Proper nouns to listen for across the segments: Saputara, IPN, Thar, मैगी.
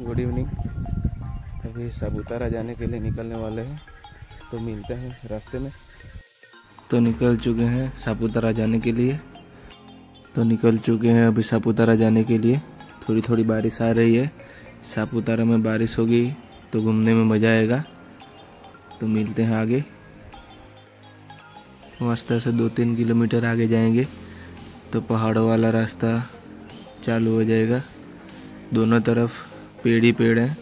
Good evening. अभी सापुतारा जाने के लिए निकलने वाले हैं, तो मिलते हैं रास्ते में। तो निकल चुके हैं सापुतारा जाने के लिए थोड़ी थोड़ी बारिश आ रही है। सापुतारा में बारिश होगी तो घूमने में मज़ा आएगा। तो मिलते हैं आगे। रास्ते से 2-3 किलोमीटर आगे जाएंगे तो पहाड़ों वाला रास्ता चालू हो जाएगा। दोनों तरफ पेड़ ही पेड़ हैं।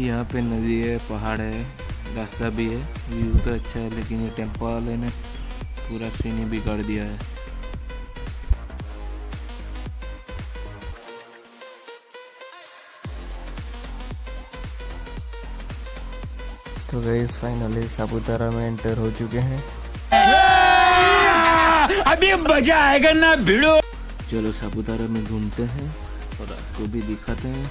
यहाँ पे नदी है, पहाड़ है, रास्ता भी है। व्यू तो अच्छा है, लेकिन ये टेम्पो वाले ने पूरा सीन ही बिगाड़ दिया है। तो गाइस फाइनली सापुतारा में एंटर हो चुके हैं। अभी मजा आएगा ना भिड़ो। चलो सापुतारा में घूमते हैं और आपको भी दिखाते हैं।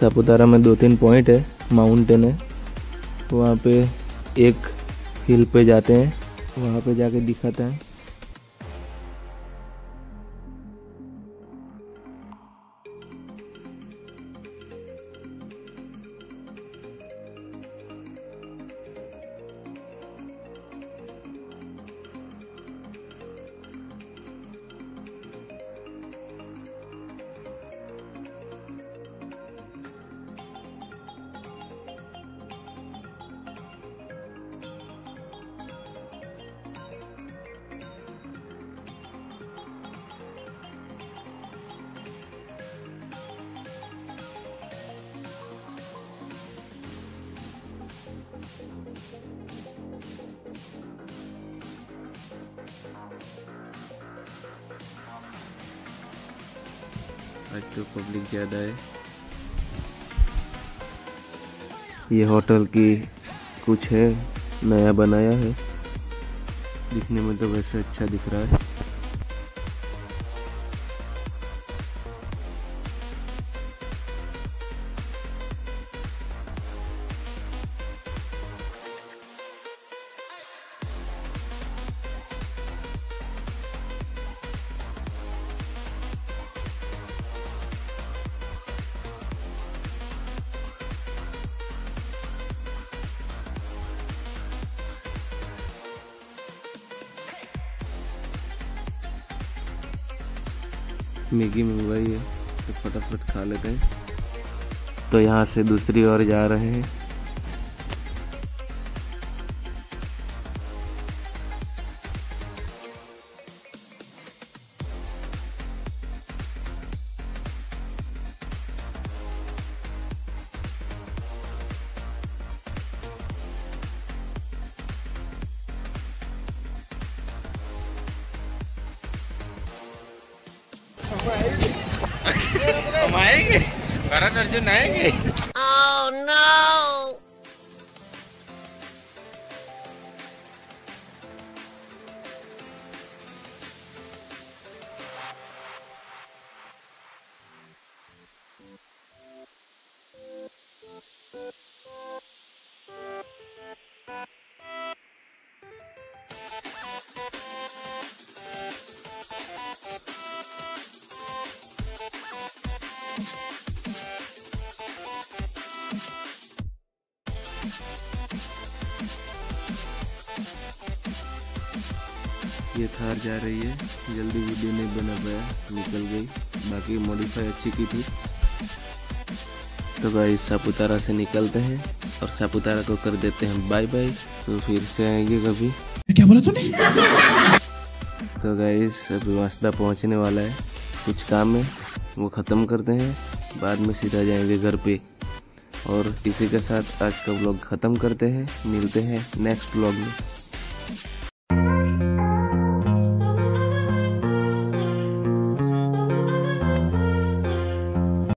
सापुतारा में 2-3 पॉइंट है, माउंटेन है। वहाँ पे एक हिल पे जाते हैं, वहाँ पे जाके दिखाते हैं। आज तो पब्लिक ज़्यादा है। ये होटल की कुछ है, नया बनाया है। दिखने में तो वैसे अच्छा दिख रहा है। मैगी मंगवाई है तो फटाफट खा लेते हैं। तो यहाँ से दूसरी ओर जा रहे हैं। आएंगे भरत अर्जुन आएंगे। Oh no. ये थार जा रही है, जल्दी वीडियो नहीं बना पाया, निकल गई। बाकी मॉडिफाई अच्छी की थी। तो भाई सापुतारा से निकलते हैं और सापुतारा को कर देते हैं बाय बाय। तो फिर से आएंगे कभी। क्या बोला तूने? तो गाइस अभी वास्ता पहुंचने वाला है, कुछ काम है वो ख़त्म करते हैं, बाद में सीधा जाएंगे घर पे। और इसी के साथ आज का व्लॉग ख़त्म करते हैं। मिलते हैं नेक्स्ट व्लॉग में।